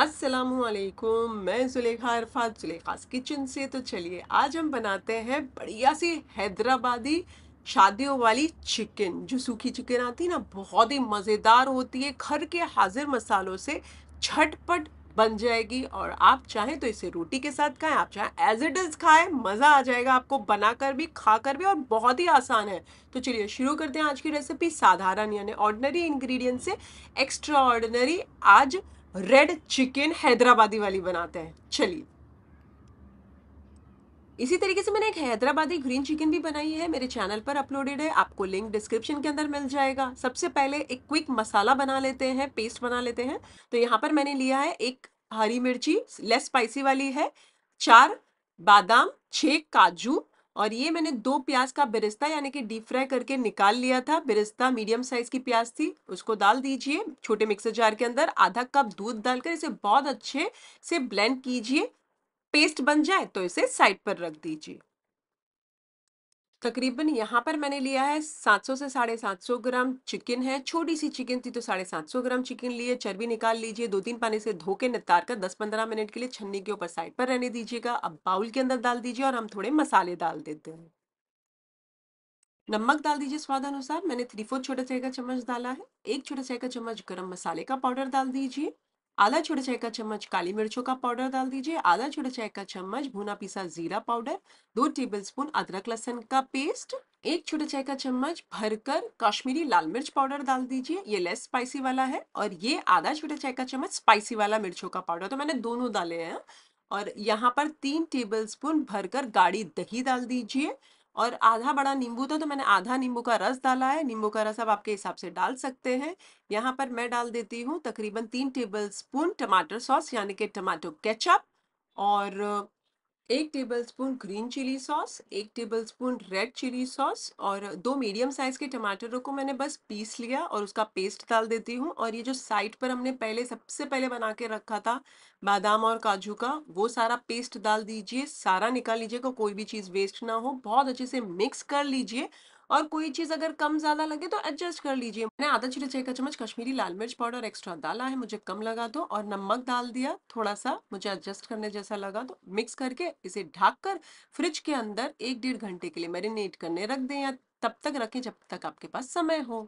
अस्सलामुअलैकुम, मैं सुलेखा अरफात सुलेखा किचन से। तो चलिए आज हम बनाते हैं बढ़िया सी हैदराबादी शादियों वाली चिकन। जो सूखी चिकन आती है ना, बहुत ही मज़ेदार होती है। घर के हाजिर मसालों से झटपट बन जाएगी और आप चाहें तो इसे रोटी के साथ खाएं, आप चाहें एज इट इज़ खाएं, मज़ा आ जाएगा आपको बनाकर भी, खाकर भी, और बहुत ही आसान है। तो चलिए शुरू करते हैं आज की रेसिपी। साधारण यानी ऑर्डिनरी इंग्रेडिएंट से एक्स्ट्रा ऑर्डिनरी आज रेड चिकन हैदराबादी वाली बनाते हैं। चलिए इसी तरीके से मैंने एक हैदराबादी ग्रीन चिकन भी बनाई है, मेरे चैनल पर अपलोडेड है, आपको लिंक डिस्क्रिप्शन के अंदर मिल जाएगा। सबसे पहले एक क्विक मसाला बना लेते हैं, पेस्ट बना लेते हैं। तो यहाँ पर मैंने लिया है एक हरी मिर्ची, लेस स्पाइसी वाली है, 4 बादाम, 6 काजू, और ये मैंने 2 प्याज का बेरिस्ता यानी कि डीप फ्राई करके निकाल लिया था। बेरिस्ता मीडियम साइज की प्याज थी, उसको डाल दीजिए छोटे मिक्सर जार के अंदर। आधा कप दूध डालकर इसे बहुत अच्छे से ब्लेंड कीजिए। पेस्ट बन जाए तो इसे साइड पर रख दीजिए। तकरीबन यहाँ पर मैंने लिया है 700 से 750 ग्राम चिकन है, छोटी सी चिकन थी तो 750 ग्राम चिकन लिए। चर्बी निकाल लीजिए, 2-3 पानी से धो के नितार कर 10-15 मिनट के लिए छन्नी के ऊपर साइड पर रहने दीजिएगा। अब बाउल के अंदर डाल दीजिए और हम थोड़े मसाले डाल देते हैं। नमक डाल दीजिए स्वाद अनुसार, मैंने 3/4 छोटा चाय का चम्मच डाला है। 1 छोटा चाय का चम्मच गरम मसाले का पाउडर डाल दीजिए। आधा छोटा चाय का चम्मच काली मिर्चों का पाउडर डाल दीजिए। आधा छोटा चाय का चम्मच भुना पिसा जीरा पाउडर। 2 टेबलस्पून अदरक लहसुन का पेस्ट। 1 छोटा चाय का चम्मच भरकर कश्मीरी लाल मिर्च पाउडर डाल दीजिए, ये लेस स्पाइसी वाला है, और ये आधा छोटा चाय का चम्मच स्पाइसी वाला मिर्चों का पाउडर। तो मैंने दोनों डाले हैं। और यहाँ पर 3 टेबलस्पून भरकर गाढ़ी दही डाल दीजिए। और आधा बड़ा नींबू था तो मैंने आधा नींबू का रस डाला है। नींबू का रस आप आपके हिसाब से डाल सकते हैं। यहाँ पर मैं डाल देती हूँ तकरीबन 3 टेबलस्पून टमाटर सॉस यानी कि टमाटो केचप, और 1 tablespoon green chilli sauce, 1 tablespoon red chilli sauce, और 2 मीडियम साइज़ के टमाटरों को मैंने बस पीस लिया और उसका पेस्ट डाल देती हूँ। और ये जो साइड पर हमने पहले सबसे पहले बना के रखा था बादाम और काजू का, वो सारा पेस्ट डाल दीजिए, सारा निकाल लीजिएगा, कोई भी चीज़ वेस्ट ना हो। बहुत अच्छे से मिक्स कर लीजिए, और कोई चीज़ अगर कम ज़्यादा लगे तो एडजस्ट कर लीजिए। मैंने आधा छोटा चाय का चम्मच कश्मीरी लाल मिर्च पाउडर एक्स्ट्रा डाला है, मुझे कम लगा तो, और नमक डाल दिया थोड़ा सा, मुझे एडजस्ट करने जैसा लगा तो। मिक्स करके इसे ढककर फ्रिज के अंदर 1-1.5 घंटे के लिए मैरिनेट करने रख दें, या तब तक रखें जब तक आपके पास समय हो।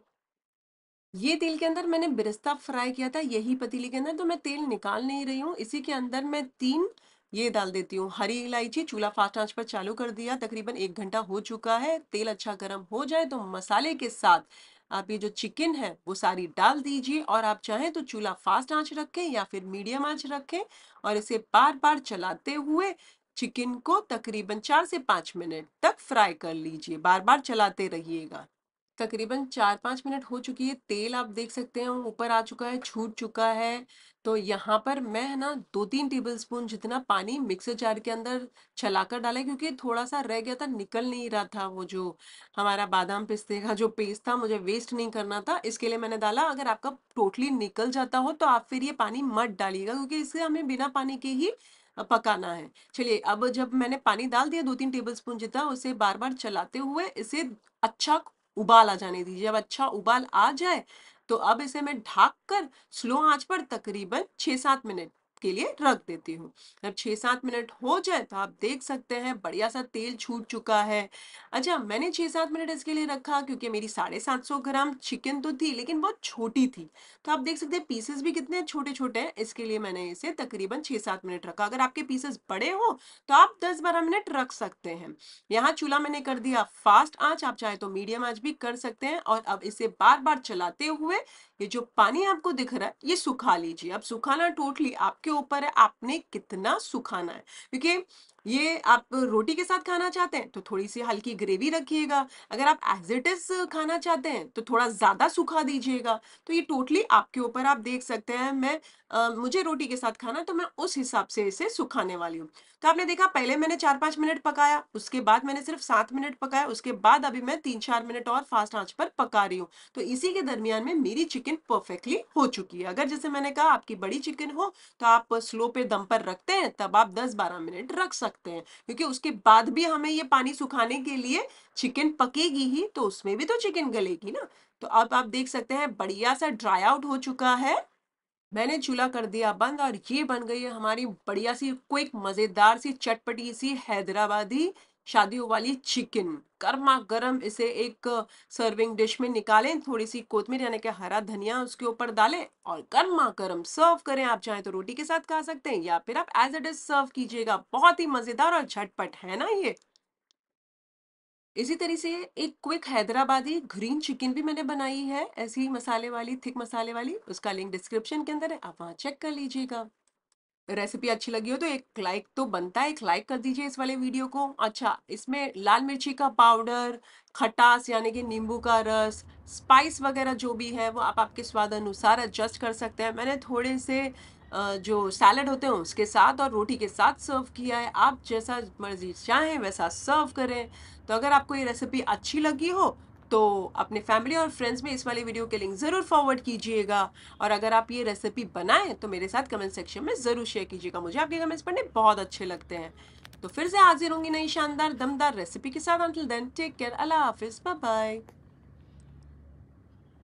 ये तेल के अंदर मैंने बेरिस्ता फ्राई किया था, यही पतीली के अंदर, तो मैं तेल निकाल नहीं रही हूँ। इसी के अंदर मैं 3 ये डाल देती हूँ हरी इलायची। चूल्हा फास्ट आंच पर चालू कर दिया, तकरीबन 1 घंटा हो चुका है। तेल अच्छा गर्म हो जाए तो मसाले के साथ आप ये जो चिकन है वो सारी डाल दीजिए, और आप चाहें तो चूल्हा फास्ट आंच रखें या फिर मीडियम आंच रखें, और इसे बार बार चलाते हुए चिकन को तकरीबन 4 से 5 मिनट तक फ्राई कर लीजिए। बार बार चलाते रहिएगा। तकरीबन 4-5 मिनट हो चुकी है। तेल आप देख सकते हैं ऊपर आ चुका है, छूट चुका है। तो यहाँ पर मैं है ना 2-3 टेबलस्पून जितना पानी मिक्सर जार के अंदर चलाकर डाला, क्योंकि थोड़ा सा रह गया था, निकल नहीं रहा था वो जो हमारा बादाम पिस्ते का जो पेस्ट था, मुझे वेस्ट नहीं करना था, इसके लिए मैंने डाला। अगर आपका टोटली निकल जाता हो तो आप फिर ये पानी मत डालिएगा, क्योंकि इसे हमें बिना पानी के ही पकाना है। चलिए अब जब मैंने पानी डाल दिया 2-3 टेबलस्पून जितना, उसे बार बार चलाते हुए इसे अच्छा उबाल आ जाने दीजिए। अब अच्छा उबाल आ जाए तो अब इसे मैं ढक कर स्लो आंच पर तकरीबन 6-7 मिनट के लिए रख देती हूँ। जब 6-7 मिनट हो जाए तो आप देख सकते हैं बढ़िया सा तेल छूट चुका है। अच्छा, मैंने 6-7 मिनट इसके लिए रखा क्योंकि मेरी 750 ग्राम चिकन तो थी, लेकिन बहुत छोटी थी। तो आप देख सकते हैं पीसेस भी कितने छोटे छोटे हैं, इसके लिए मैंने इसे तकरीबन 6-7 मिनट रखा। अगर आपके पीसेस बड़े हो तो आप 10-12 मिनट रख सकते हैं। यहाँ चूल्हा मैंने कर दिया फास्ट आँच, आप चाहे तो मीडियम आँच भी कर सकते हैं। और अब इसे बार बार चलाते हुए ये जो पानी आपको दिख रहा है ये सुखा लीजिए। अब सुखाना टोटली आपके ऊपर है, आपने कितना सुखाना है, क्योंकि ये आप रोटी के साथ खाना चाहते हैं तो थोड़ी सी हल्की ग्रेवी रखिएगा, अगर आप एज इट इज खाना चाहते हैं तो थोड़ा ज़्यादा सुखा दीजिएगा। तो ये टोटली आपके ऊपर, आप देख सकते हैं मैं मुझे रोटी के साथ खाना तो मैं उस हिसाब से इसे सुखाने वाली हूँ। तो आपने देखा पहले मैंने 4-5 मिनट पकाया, उसके बाद मैंने सिर्फ 7 मिनट पकाया, उसके बाद अभी मैं 3-4 मिनट और फास्ट आँच पर पका रही हूँ। तो इसी के दरमियान में मेरी चिकन परफेक्टली हो चुकी है। अगर जैसे मैंने कहा आपकी बड़ी चिकन हो तो आप स्लो पे दम पर रखते हैं, तब आप 10-12 मिनट रख सकते हैं, क्योंकि उसके बाद भी हमें ये पानी सुखाने के लिए, चिकन पकेगी ही तो उसमें भी तो चिकन गलेगी ना। तो अब आप देख सकते हैं बढ़िया सा ड्राई आउट हो चुका है। मैंने चूल्हा कर दिया बंद और ये बन गई है हमारी बढ़िया सी क्विक मज़ेदार सी चटपटी सी हैदराबादी शादियों वाली चिकन गर्मा गर्म। इसे एक सर्विंग डिश में निकालें, थोड़ी सी कोतमीर यानी कि हरा धनिया उसके ऊपर डालें और गर्मा गर्म सर्व करें। आप चाहें तो रोटी के साथ खा सकते हैं या फिर आप एज इट इज सर्व कीजिएगा। बहुत ही मज़ेदार और झटपट है ना ये। इसी तरह से एक क्विक हैदराबादी ग्रीन चिकन भी मैंने बनाई है, ऐसी ही मसाले वाली, थिक मसाले वाली। उसका लिंक डिस्क्रिप्शन के अंदर है, आप वहाँ चेक कर लीजिएगा। रेसिपी अच्छी लगी हो तो एक लाइक तो बनता है, एक लाइक कर दीजिए इस वाले वीडियो को। अच्छा, इसमें लाल मिर्ची का पाउडर, खटास यानी कि नींबू का रस, स्पाइस वगैरह जो भी है वो आप आपके स्वाद अनुसार एडजस्ट कर सकते हैं। मैंने थोड़े से जो सैलड होते हैं उसके साथ और रोटी के साथ सर्व किया है। आप जैसा मर्जी चाहें वैसा सर्व करें। तो अगर आपको ये रेसिपी अच्छी लगी हो तो अपने फैमिली और फ्रेंड्स में इस वाले वीडियो के लिंक ज़रूर फॉरवर्ड कीजिएगा। और अगर आप ये रेसिपी बनाएं तो मेरे साथ कमेंट सेक्शन में ज़रूर शेयर कीजिएगा, मुझे आपके कमेंट्स पढ़ने बहुत अच्छे लगते हैं। तो फिर से हाजिर होंगी नई शानदार दमदार रेसिपी के साथ। अंटिल देन टेक केयर, अल्लाह हाफिज़, बाय बाय।